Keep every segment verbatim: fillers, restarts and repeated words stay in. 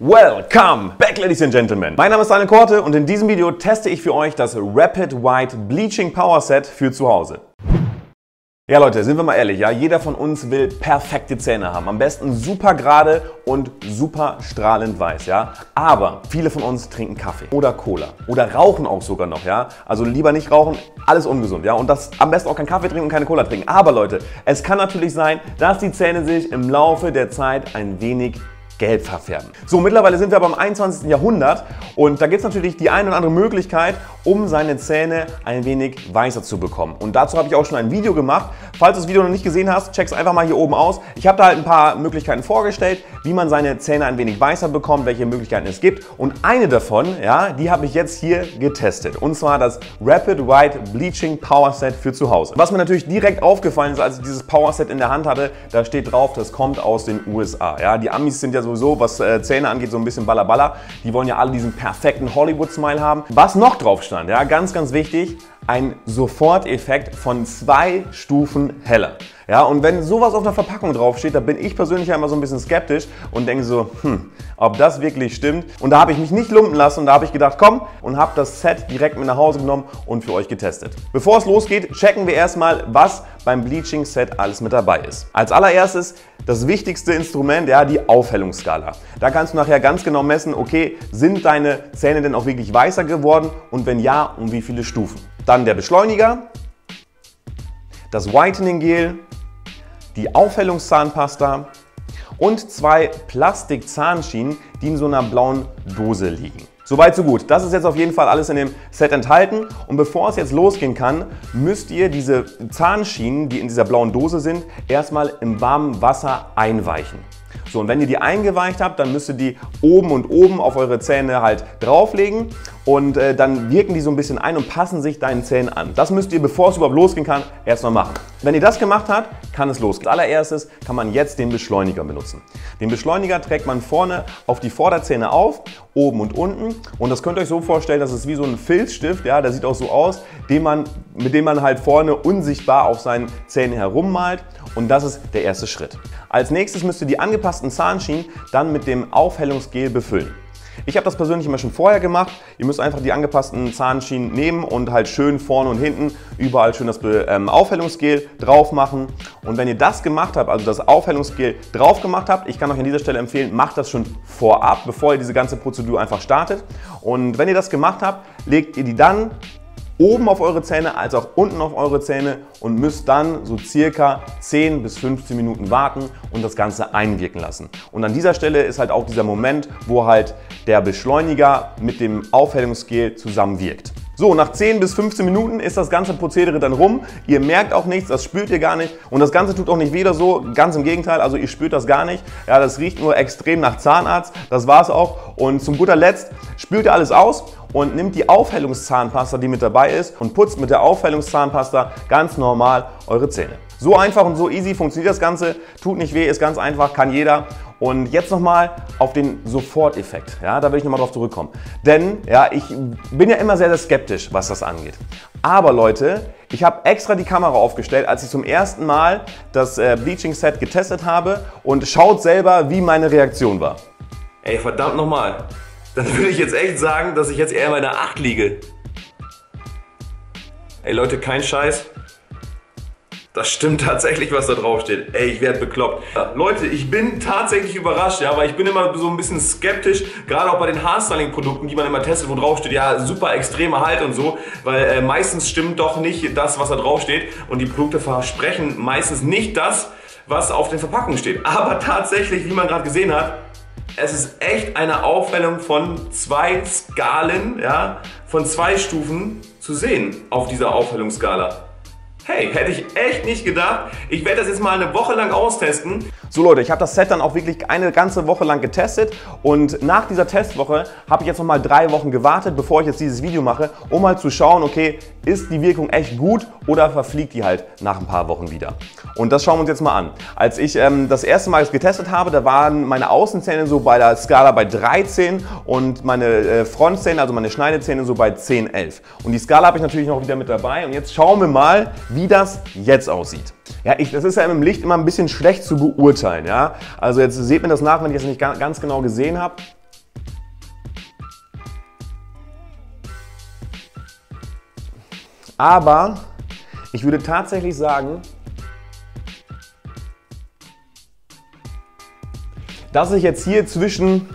Welcome back, ladies and gentlemen. Mein Name ist Daniel Korte und in diesem Video teste ich für euch das Rapid White Bleaching Power Set für zu Hause. Ja Leute, sind wir mal ehrlich, ja, jeder von uns will perfekte Zähne haben, am besten super gerade und super strahlend weiß, ja. Aber viele von uns trinken Kaffee oder Cola oder rauchen auch sogar noch, ja. Also lieber nicht rauchen, alles ungesund, ja. Und das am besten auch keinen Kaffee trinken und keine Cola trinken. Aber Leute, es kann natürlich sein, dass die Zähne sich im Laufe der Zeit ein wenig gelb verfärben. So, mittlerweile sind wir aber im einundzwanzigsten Jahrhundert und da gibt es natürlich die eine oder andere Möglichkeit, um seine Zähne ein wenig weißer zu bekommen. Und dazu habe ich auch schon ein Video gemacht. Falls du das Video noch nicht gesehen hast, check es einfach mal hier oben aus. Ich habe da halt ein paar Möglichkeiten vorgestellt, wie man seine Zähne ein wenig weißer bekommt, welche Möglichkeiten es gibt. Und eine davon, ja, die habe ich jetzt hier getestet. Und zwar das Rapid White Bleaching Power Set für zu Hause. Was mir natürlich direkt aufgefallen ist, als ich dieses Power Set in der Hand hatte, da steht drauf, das kommt aus den U S A. Ja, die Amis sind ja sowieso, was Zähne angeht, so ein bisschen ballaballa. Die wollen ja alle diesen perfekten Hollywood-Smile haben. Was noch drauf stand, ja, ganz, ganz wichtig, ein Soforteffekt von zwei Stufen heller. Ja, und wenn sowas auf einer Verpackung draufsteht, da bin ich persönlich ja immer so ein bisschen skeptisch und denke so, hm, ob das wirklich stimmt. Und da habe ich mich nicht lumpen lassen und da habe ich gedacht, komm, und habe das Set direkt mit nach Hause genommen und für euch getestet. Bevor es losgeht, checken wir erstmal, was beim Bleaching-Set alles mit dabei ist. Als allererstes das wichtigste Instrument, ja, die Aufhellungsskala. Da kannst du nachher ganz genau messen, okay, sind deine Zähne denn auch wirklich weißer geworden und wenn ja, um wie viele Stufen. Dann der Beschleuniger, das Whitening Gel, die Aufhellungszahnpasta und zwei Plastikzahnschienen, die in so einer blauen Dose liegen. Soweit, so gut. Das ist jetzt auf jeden Fall alles in dem Set enthalten. Und bevor es jetzt losgehen kann, müsst ihr diese Zahnschienen, die in dieser blauen Dose sind, erstmal im warmen Wasser einweichen. So, und wenn ihr die eingeweicht habt, dann müsst ihr die oben und oben auf eure Zähne halt drauflegen und äh, dann wirken die so ein bisschen ein und passen sich deinen Zähnen an. Das müsst ihr, bevor es überhaupt losgehen kann, erstmal machen. Wenn ihr das gemacht habt, kann es losgehen. Als allererstes kann man jetzt den Beschleuniger benutzen. Den Beschleuniger trägt man vorne auf die Vorderzähne auf, oben und unten. Und das könnt ihr euch so vorstellen, das ist wie so ein Filzstift, ja, der sieht auch so aus, den man, mit dem man halt vorne unsichtbar auf seinen Zähnen herummalt. Und das ist der erste Schritt. Als nächstes müsst ihr die angepassten Zahnschienen dann mit dem Aufhellungsgel befüllen. Ich habe das persönlich immer schon vorher gemacht. Ihr müsst einfach die angepassten Zahnschienen nehmen und halt schön vorne und hinten überall schön das ähm, Aufhellungsgel drauf machen. Und wenn ihr das gemacht habt, also das Aufhellungsgel drauf gemacht habt, ich kann euch an dieser Stelle empfehlen, macht das schon vorab, bevor ihr diese ganze Prozedur einfach startet. Und wenn ihr das gemacht habt, legt ihr die dann oben auf eure Zähne als auch unten auf eure Zähne und müsst dann so circa zehn bis fünfzehn Minuten warten und das Ganze einwirken lassen. Und an dieser Stelle ist halt auch dieser Moment, wo halt der Beschleuniger mit dem Aufhellungsgel zusammenwirkt. So, nach zehn bis fünfzehn Minuten ist das ganze Prozedere dann rum. Ihr merkt auch nichts, das spürt ihr gar nicht. Und das Ganze tut auch nicht weh oder so, ganz im Gegenteil, also ihr spürt das gar nicht. Ja, das riecht nur extrem nach Zahnarzt, das war's auch. Und zum guter Letzt spült ihr alles aus und nimmt die Aufhellungszahnpasta, die mit dabei ist, und putzt mit der Aufhellungszahnpasta ganz normal eure Zähne. So einfach und so easy funktioniert das Ganze, tut nicht weh, ist ganz einfach, kann jeder. Und jetzt nochmal auf den Soforteffekt, ja, da will ich nochmal drauf zurückkommen. Denn, ja, ich bin ja immer sehr, sehr skeptisch, was das angeht. Aber Leute, ich habe extra die Kamera aufgestellt, als ich zum ersten Mal das äh, Bleaching-Set getestet habe und schaut selber, wie meine Reaktion war. Ey, verdammt nochmal, dann würde ich jetzt echt sagen, dass ich jetzt eher bei einer acht liege. Ey Leute, kein Scheiß. Das stimmt tatsächlich, was da drauf steht. Ey, ich werde bekloppt. Ja, Leute, ich bin tatsächlich überrascht, ja, weil ich bin immer so ein bisschen skeptisch, gerade auch bei den Haarstyling-Produkten, die man immer testet, wo drauf steht, ja, super extreme Halt und so, weil äh, meistens stimmt doch nicht das, was da drauf steht und die Produkte versprechen meistens nicht das, was auf den Verpackungen steht. Aber tatsächlich, wie man gerade gesehen hat, es ist echt eine Aufhellung von zwei Skalen, ja, von zwei Stufen zu sehen auf dieser Aufhellungsskala. Hey, hätte ich echt nicht gedacht. Ich werde das jetzt mal eine Woche lang austesten. So Leute, ich habe das Set dann auch wirklich eine ganze Woche lang getestet und nach dieser Testwoche habe ich jetzt nochmal drei Wochen gewartet, bevor ich jetzt dieses Video mache, um mal zu schauen, okay, ist die Wirkung echt gut oder verfliegt die halt nach ein paar Wochen wieder. Und das schauen wir uns jetzt mal an. Als ich ähm, das erste Mal getestet habe, da waren meine Außenzähne so bei der Skala bei dreizehn und meine äh, Frontzähne, also meine Schneidezähne so bei zehn, elf. Und die Skala habe ich natürlich noch wieder mit dabei und jetzt schauen wir mal, wie das jetzt aussieht. Ja, ich, das ist ja im Licht immer ein bisschen schlecht zu beurteilen, ja. Also jetzt seht mir das nach, wenn ich das nicht ganz genau gesehen habe. Aber ich würde tatsächlich sagen, dass ich jetzt hier zwischen,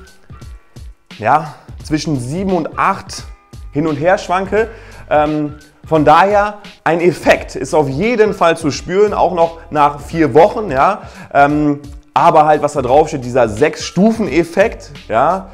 ja, zwischen sieben und acht hin und her schwanke. Ähm, von daher, ein Effekt ist auf jeden Fall zu spüren, auch noch nach vier Wochen. Ja, ähm, aber halt, was da drauf steht, dieser sechs Stufen Effekt, ja,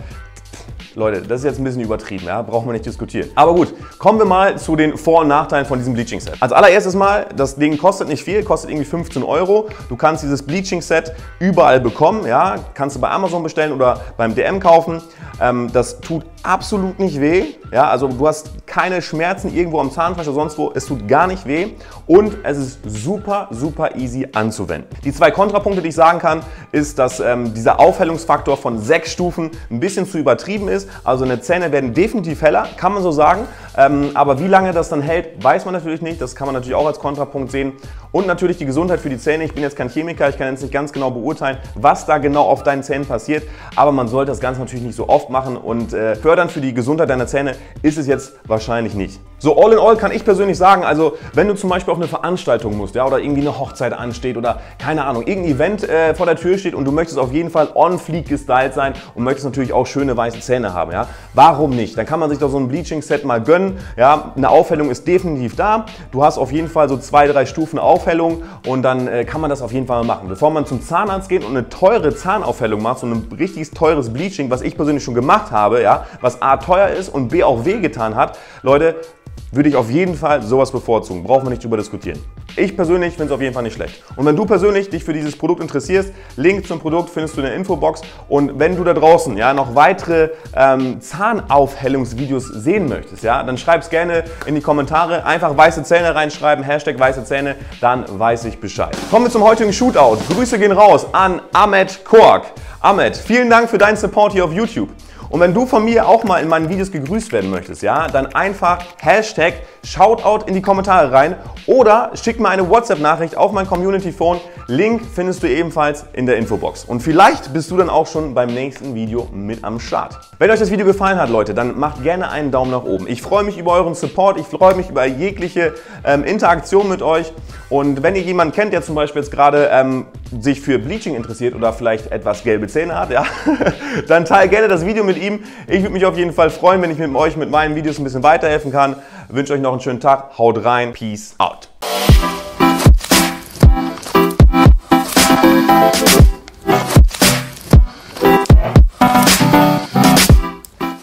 Leute, das ist jetzt ein bisschen übertrieben, ja? Brauchen wir nicht diskutieren. Aber gut, kommen wir mal zu den Vor- und Nachteilen von diesem Bleaching-Set. Als allererstes mal, das Ding kostet nicht viel, kostet irgendwie fünfzehn Euro. Du kannst dieses Bleaching-Set überall bekommen, ja? Kannst du bei Amazon bestellen oder beim D M kaufen. Ähm, das tut absolut nicht weh, ja? Also du hast keine Schmerzen irgendwo am Zahnfleisch oder sonst wo, es tut gar nicht weh. Und es ist super, super easy anzuwenden. Die zwei Kontrapunkte, die ich sagen kann, ist, dass ähm, dieser Aufhellungsfaktor von sechs Stufen ein bisschen zu übertrieben ist. Also eine Zähne werden definitiv heller, kann man so sagen, ähm, aber wie lange das dann hält, weiß man natürlich nicht, das kann man natürlich auch als Kontrapunkt sehen. Und natürlich die Gesundheit für die Zähne, ich bin jetzt kein Chemiker, ich kann jetzt nicht ganz genau beurteilen, was da genau auf deinen Zähnen passiert, aber man sollte das Ganze natürlich nicht so oft machen und äh, fördernd für die Gesundheit deiner Zähne ist es jetzt wahrscheinlich nicht. So all in all kann ich persönlich sagen, also wenn du zum Beispiel auf eine Veranstaltung musst, ja, oder irgendwie eine Hochzeit ansteht oder keine Ahnung, irgendein Event äh, vor der Tür steht und du möchtest auf jeden Fall on fleek gestylt sein und möchtest natürlich auch schöne weiße Zähne haben, ja? Warum nicht? Dann kann man sich doch so ein Bleaching-Set mal gönnen. Ja? Eine Aufhellung ist definitiv da. Du hast auf jeden Fall so zwei, drei Stufen Aufhellung und dann äh, kann man das auf jeden Fall machen. Bevor man zum Zahnarzt geht und eine teure Zahnaufhellung macht, so ein richtig teures Bleaching, was ich persönlich schon gemacht habe, ja? Was A teuer ist und B auch wehgetan hat, Leute, würde ich auf jeden Fall sowas bevorzugen. Brauchen wir nicht drüber diskutieren. Ich persönlich finde es auf jeden Fall nicht schlecht. Und wenn du persönlich dich für dieses Produkt interessierst, Link zum Produkt findest du in der Infobox. Und wenn du da draußen ja noch weitere ähm, Zahnaufhellungsvideos sehen möchtest, ja, dann schreib es gerne in die Kommentare. Einfach weiße Zähne reinschreiben, Hashtag weiße Zähne, dann weiß ich Bescheid. Kommen wir zum heutigen Shootout. Grüße gehen raus an Ahmed Kork. Ahmed, vielen Dank für deinen Support hier auf YouTube. Und wenn du von mir auch mal in meinen Videos gegrüßt werden möchtest, ja, dann einfach Hashtag Shoutout in die Kommentare rein oder schick mir eine WhatsApp-Nachricht auf mein Community-Phone. Link findest du ebenfalls in der Infobox. Und vielleicht bist du dann auch schon beim nächsten Video mit am Start. Wenn euch das Video gefallen hat, Leute, dann macht gerne einen Daumen nach oben. Ich freue mich über euren Support, ich freue mich über jegliche ähm, Interaktion mit euch. Und wenn ihr jemanden kennt, der zum Beispiel jetzt gerade ähm, sich für Bleaching interessiert oder vielleicht etwas gelbe Zähne hat, ja, dann teile gerne das Video mit ihm. Ich würde mich auf jeden Fall freuen, wenn ich mit euch mit meinen Videos ein bisschen weiterhelfen kann. Ich wünsche euch noch einen schönen Tag. Haut rein. Peace out.